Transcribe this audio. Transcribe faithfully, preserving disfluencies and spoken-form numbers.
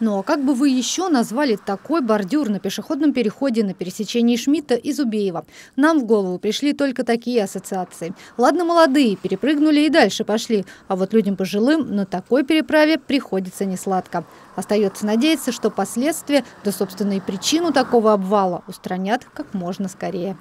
Ну а как бы вы еще назвали такой бордюр на пешеходном переходе на пересечении Шмидта и Зубеева? Нам в голову пришли только такие ассоциации. Ладно, молодые, перепрыгнули и дальше пошли. А вот людям пожилым на такой переправе приходится несладко. Остается надеяться, что последствия, да собственно и причину такого обвала, устранят как можно скорее.